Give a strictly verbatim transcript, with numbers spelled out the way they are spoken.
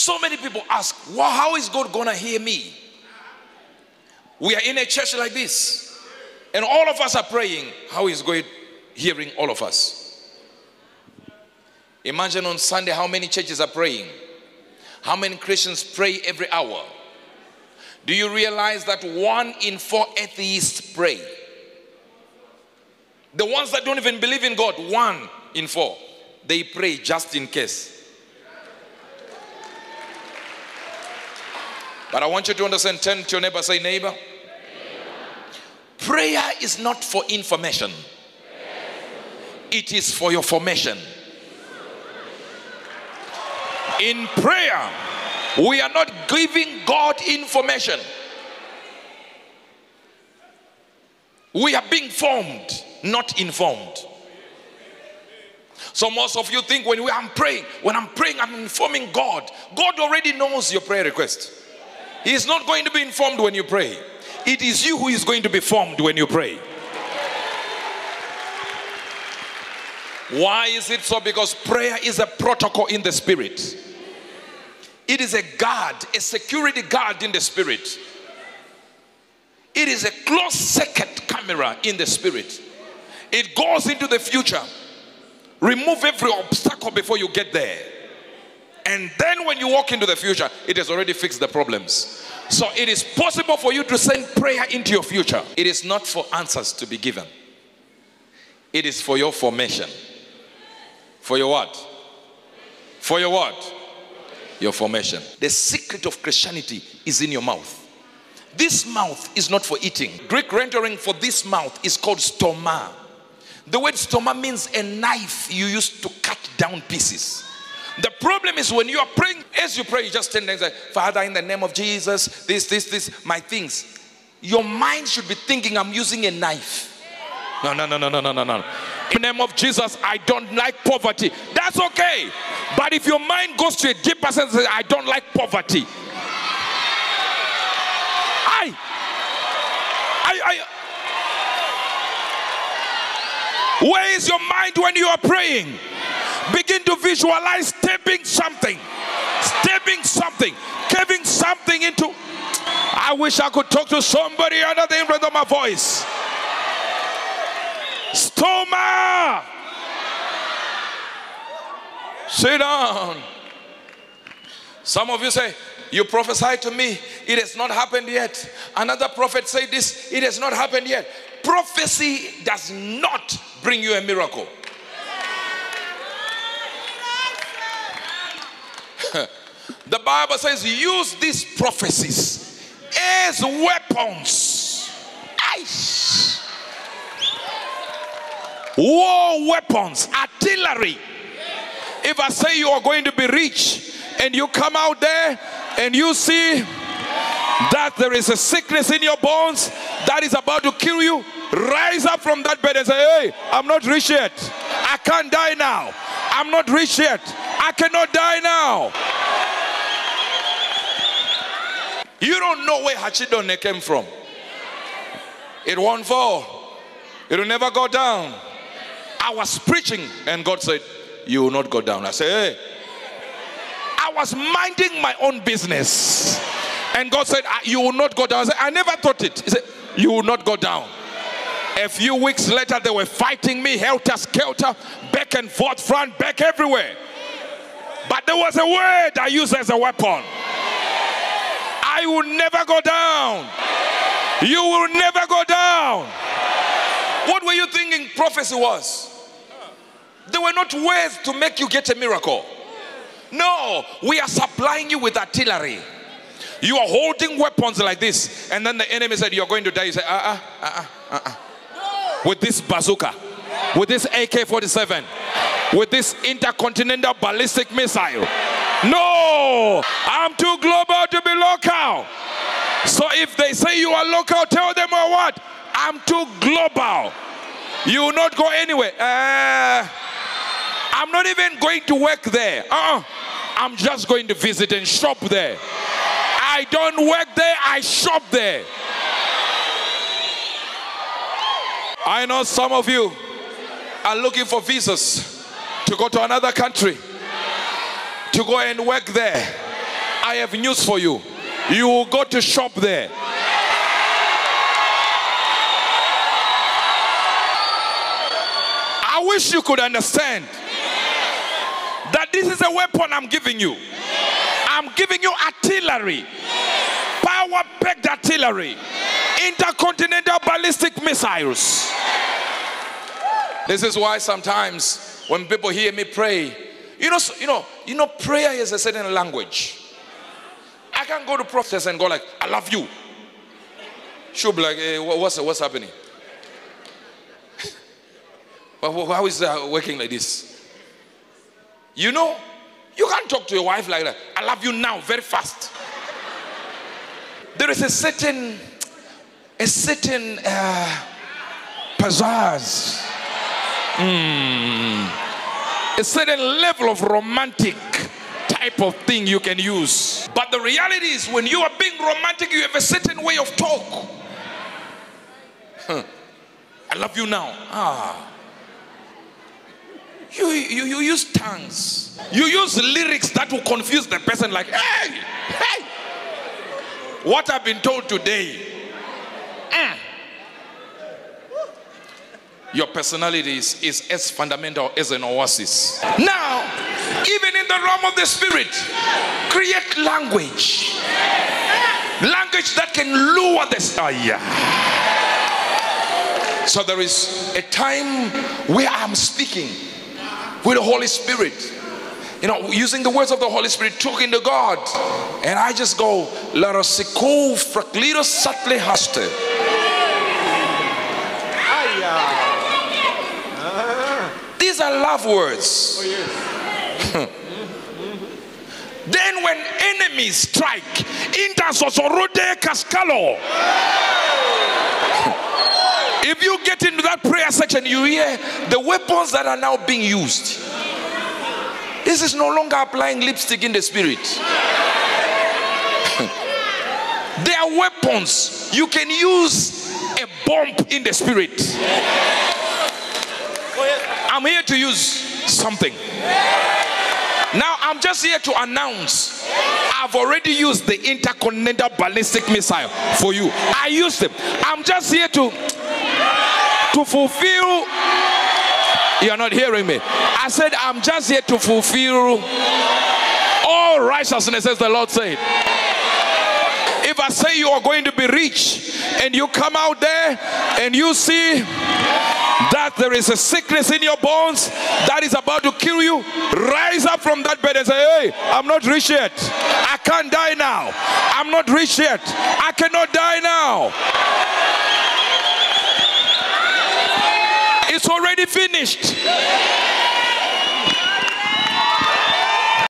So many people ask, well, how is God gonna hear me? We are in a church like this, and all of us are praying. How is God hearing all of us? Imagine on Sunday how many churches are praying. How many Christians pray every hour? Do you realize that one in four atheists pray? The ones that don't even believe in God, one in four, they pray just in case. But I want you to understand, turn to your neighbor, say, neighbor, neighbor. Prayer is not for information. It is for your formation. In prayer, we are not giving God information. We are being formed, not informed. So most of you think when we, I'm praying, when I'm praying, I'm informing God. God already knows your prayer request. He is not going to be informed when you pray. It is you who is going to be formed when you pray. Why is it so? Because prayer is a protocol in the spirit. It is a guard, a security guard in the spirit. It is a closed circuit camera in the spirit. It goes into the future. Remove every obstacle before you get there. And then when you walk into the future, it has already fixed the problems. So it is possible for you to send prayer into your future. It is not for answers to be given. It is for your formation. For your what? For your what? Your formation. The secret of Christianity is in your mouth. This mouth is not for eating. Greek rendering for this mouth is called stoma. The word stoma means a knife you use to cut down pieces. The problem is when you are praying, as you pray, you just stand there and say, Father, in the name of Jesus, this, this, this, my things. Your mind should be thinking, I'm using a knife. No, no, no, no, no, no, no, no. In the name of Jesus, I don't like poverty. That's okay. But if your mind goes to a deeper sense, I don't like poverty. I, I, I. Where is your mind when you are praying? Begin to visualize stepping something, stepping something, giving something into. I wish I could talk to somebody under the influence of my voice. Stoma. Sit down. Some of you say, you prophesy to me, it has not happened yet. Another prophet said this, it has not happened yet. Prophecy does not bring you a miracle. The Bible says, use these prophecies as weapons. Ice. War weapons, artillery. If I say you are going to be rich and you come out there and you see that there is a sickness in your bones that is about to kill you, rise up from that bed and say, hey, I'm not rich yet. I can't die now. I'm not rich yet. I cannot die now. You don't know where Hachidone came from. It won't fall. It will never go down. I was preaching and God said, you will not go down. I said, hey. I was minding my own business. And God said, you will not go down. I said, I never thought it. He said, you will not go down. A few weeks later, they were fighting me, helter-skelter, back and forth, front, back, everywhere. But there was a word I used as a weapon. I will never go down. You will never go down. What were you thinking prophecy was? There were not ways to make you get a miracle. No, we are supplying you with artillery. You are holding weapons like this. And then the enemy said, you're going to die. You say, uh-uh, uh-uh, uh-uh. With this bazooka, with this A K forty-seven, with this intercontinental ballistic missile. No, I'm too global to be local. So if they say you are local, tell them or what? I'm too global. You will not go anywhere. Uh, I'm not even going to work there. Uh-uh. I'm just going to visit and shop there. I don't work there, I shop there. I know some of you are looking for visas to go to another country, to go and work there. I have news for you. You will go to shop there. I wish you could understand that this is a weapon I'm giving you. I'm giving you artillery, power-packed artillery, intercontinental ballistic missiles. This is why sometimes when people hear me pray, you know, you know, you know, prayer is a certain language. I can't go to prophets and go like, "I love you." She'll be like, "Hey, what's what's happening? How is that working like this?" You know, you can't talk to your wife like that. "I love you now," very fast. There is a certain, a certain uh, pizzazz. Mm. A certain level of romantic type of thing you can use. But the reality is, when you are being romantic, you have a certain way of talk. Huh. "I love you now." Ah. You, you, you use tongues. You use lyrics that will confuse the person like, "Hey, hey. What I've been told today." Mm. Your personality is, is as fundamental as an oasis. Now, even in the realm of the spirit, create language. Language that can lure the star. So there is a time where I'm speaking with the Holy Spirit, you know, using the words of the Holy Spirit, talking to God, and I just go, "Larasikou frakliro satle haste." These are love words. Then when enemies strike, if you get into that prayer section, you hear the weapons that are now being used. This is no longer applying lipstick in the spirit. There are weapons. You can use a bomb in the spirit. I'm here to use something. Now I'm just here to announce, I've already used the intercontinental ballistic missile for you. I used them. I'm just here to to fulfill. You're not hearing me. I said I'm just here to fulfill all righteousness, as the Lord said. If I say you are going to be rich and you come out there and you see that there is a sickness in your bones that is about to kill you, rise up from that bed and say, "Hey, I'm not rich yet. I can't die now. I'm not rich yet. I cannot die now. It's already finished."